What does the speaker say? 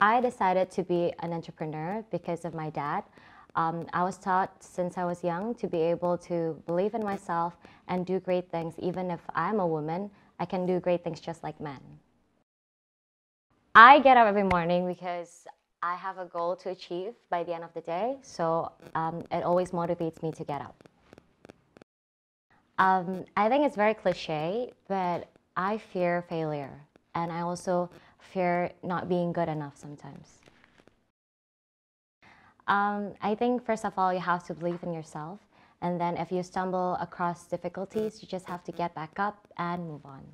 I decided to be an entrepreneur because of my dad. I was taught since I was young to be able to believe in myself and do great things. Even if I'm a woman, I can do great things just like men. I get up every morning because I have a goal to achieve by the end of the day, so it always motivates me to get up. I think it's very cliche, but I fear failure, and I also fear not being good enough sometimes. I think first of all, you have to believe in yourself, and then if you stumble across difficulties, you just have to get back up and move on.